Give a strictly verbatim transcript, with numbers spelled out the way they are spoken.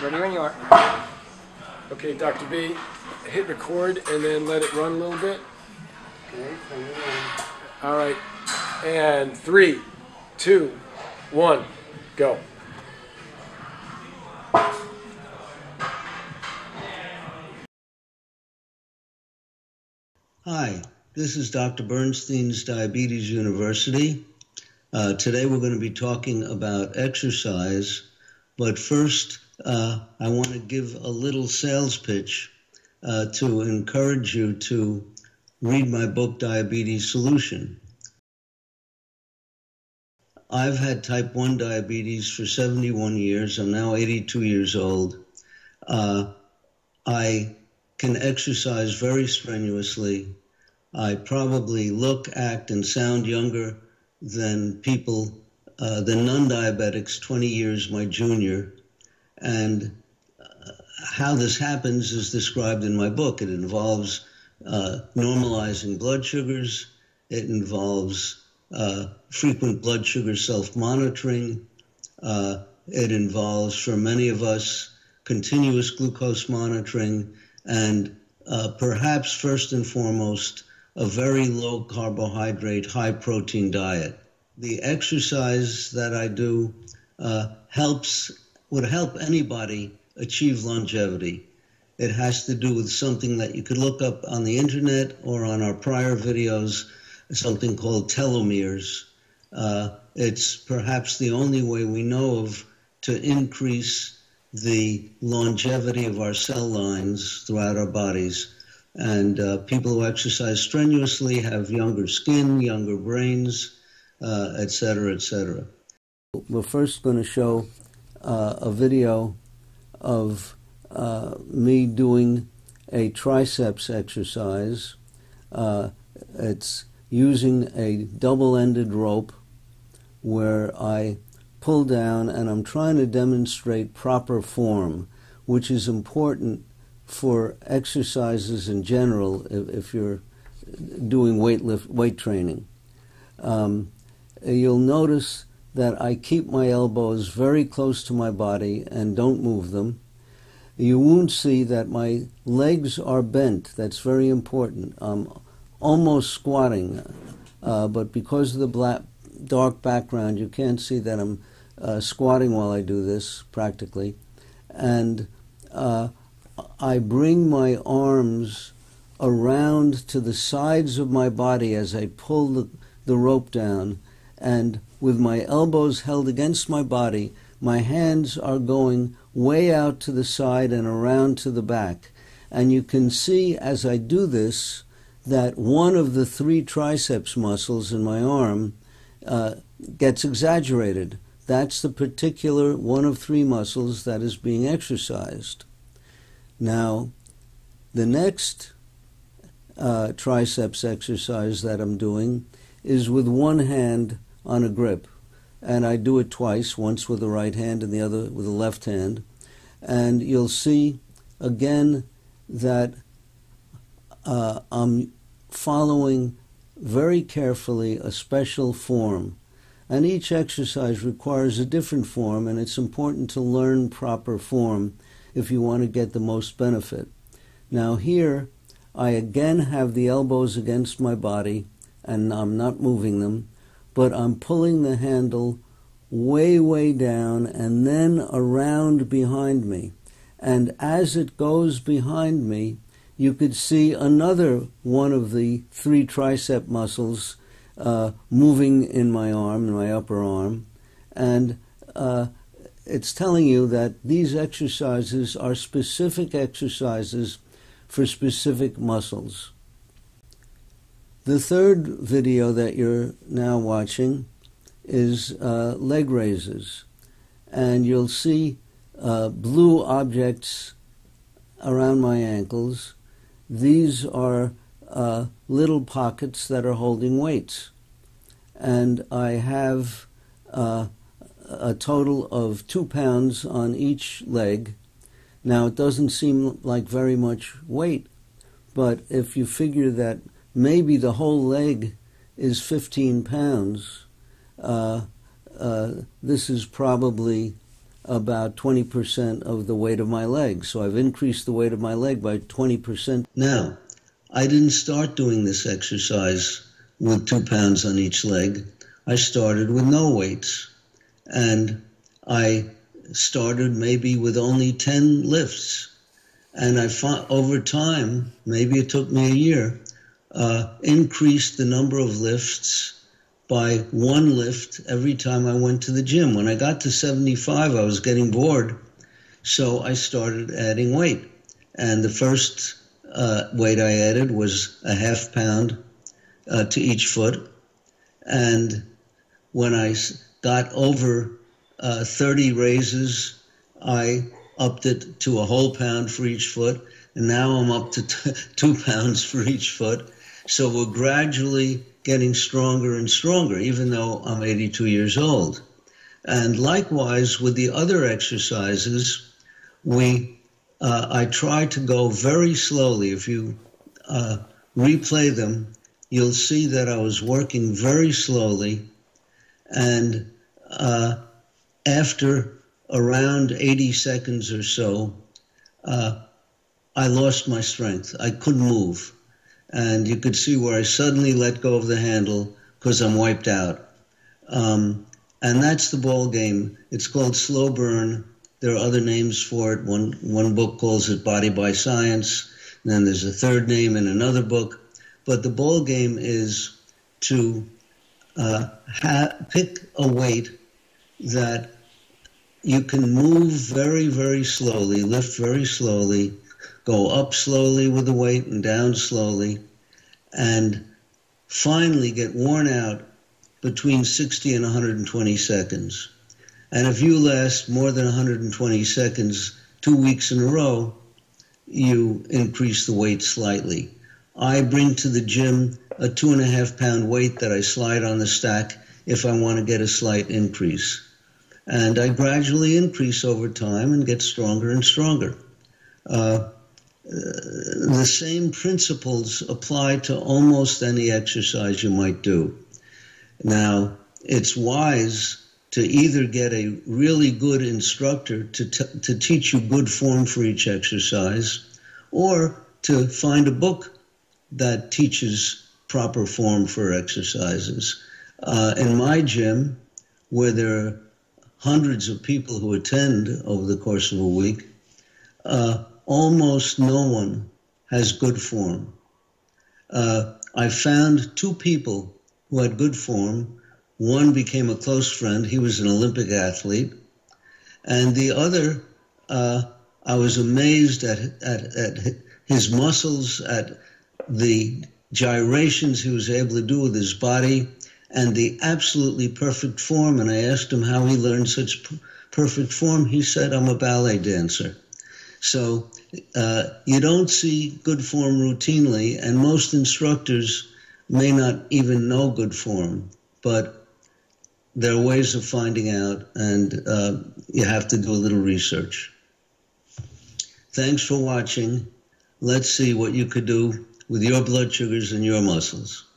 Ready when you are. Okay, Doctor B, hit record and then let it run a little bit. Okay, all right, and three, two, one, go. Hi, this is Doctor Bernstein's Diabetes University. Uh, today we're going to be talking about exercise, but first uh, I want to give a little sales pitch uh, to encourage you to read my book, Diabetes Solution. I've had type one diabetes for seventy-one years. I'm now eighty-two years old. Uh, I can exercise very strenuously. I probably look, act, and sound younger than people, uh, than non-diabetics, twenty years my junior. And uh, how this happens is described in my book. It involves uh, normalizing blood sugars. It involves uh, frequent blood sugar self-monitoring. Uh, it involves, for many of us, continuous glucose monitoring, and uh, perhaps first and foremost, a very low carbohydrate, high protein diet. The exercise that I do uh, helps, would help anybody achieve longevity. It has to do with something that you could look up on the internet or on our prior videos, something called telomeres. Uh, it's perhaps the only way we know of to increase the longevity of our cell lines throughout our bodies. And uh, people who exercise strenuously have younger skin, younger brains, uh, et cetera, et cetera. We're first going to show uh, a video of uh, me doing a triceps exercise. Uh, it's using a double-ended rope where I pull down, and I'm trying to demonstrate proper form, which is important for exercises in general if, if you're doing weight lift, weight training. Um, you'll notice that I keep my elbows very close to my body and don't move them. You won't see that my legs are bent. That's very important. I'm almost squatting, uh, but because of the black dark background, you can't see that I'm uh, squatting while I do this, practically. And uh, I bring my arms around to the sides of my body as I pull the, the rope down. And with my elbows held against my body, my hands are going way out to the side and around to the back. And you can see as I do this that one of the three triceps muscles in my arm Uh, gets exaggerated. That's the particular one of three muscles that is being exercised. Now, the next uh, triceps exercise that I'm doing is with one hand on a grip. And I do it twice, once with the right hand and the other with the left hand. And you'll see again that uh, I'm following very carefully a special form. And each exercise requires a different form, and it's important to learn proper form if you want to get the most benefit. Now here, I again have the elbows against my body, and I'm not moving them, but I'm pulling the handle way, way down and then around behind me. And as it goes behind me, you could see another one of the three tricep muscles uh, moving in my arm, in my upper arm. And uh, it's telling you that these exercises are specific exercises for specific muscles. The third video that you're now watching is uh, leg raises. And you'll see uh, blue objects around my ankles. These are uh, little pockets that are holding weights. And I have uh, a total of two pounds on each leg. Now, it doesn't seem like very much weight, but if you figure that maybe the whole leg is fifteen pounds, uh, uh, this is probably about twenty percent of the weight of my leg. So I've increased the weight of my leg by twenty percent. Now, I didn't start doing this exercise with two pounds on each leg. I started with no weights, and I started maybe with only ten lifts. And I found over time, maybe it took me a year, uh, increased the number of lifts by one lift every time I went to the gym. When I got to seventy-five, I was getting bored, so I started adding weight. And the first uh, weight I added was a half pound uh, to each foot. And when I got over uh, thirty raises, I upped it to a whole pound for each foot. And now I'm up to t two pounds for each foot. So we're gradually getting stronger and stronger, even though I'm eighty-two years old. And likewise, with the other exercises, we uh, I try to go very slowly. If you uh, replay them, you'll see that I was working very slowly. And uh, after around eighty seconds or so, uh, I lost my strength. I couldn't move. And you could see where I suddenly let go of the handle because I'm wiped out. Um, and that's the ball game. It's called slow burn. There are other names for it. One, one book calls it Body by Science. And then there's a third name in another book. But the ball game is to uh, ha pick a weight that you can move very, very slowly, lift very slowly, go up slowly with the weight and down slowly, and finally get worn out between sixty and one hundred twenty seconds. And if you last more than one hundred twenty seconds two weeks in a row, you increase the weight slightly. I bring to the gym a two and a half pound weight that I slide on the stack if I want to get a slight increase. And I gradually increase over time and get stronger and stronger. Uh, Uh, the same principles apply to almost any exercise you might do. Now, it's wise to either get a really good instructor to, t to teach you good form for each exercise, or to find a book that teaches proper form for exercises. Uh, in my gym, where there are hundreds of people who attend over the course of a week, uh, almost no one has good form. Uh, I found two people who had good form. One became a close friend. He was an Olympic athlete. And the other, uh, I was amazed at, at, at his muscles, at the gyrations he was able to do with his body, and the absolutely perfect form. And I asked him how he learned such perfect form. He said, "I'm a ballet dancer." So uh, you don't see good form routinely, and most instructors may not even know good form, but there are ways of finding out, and uh, you have to do a little research. Thanks for watching. Let's see what you could do with your blood sugars and your muscles.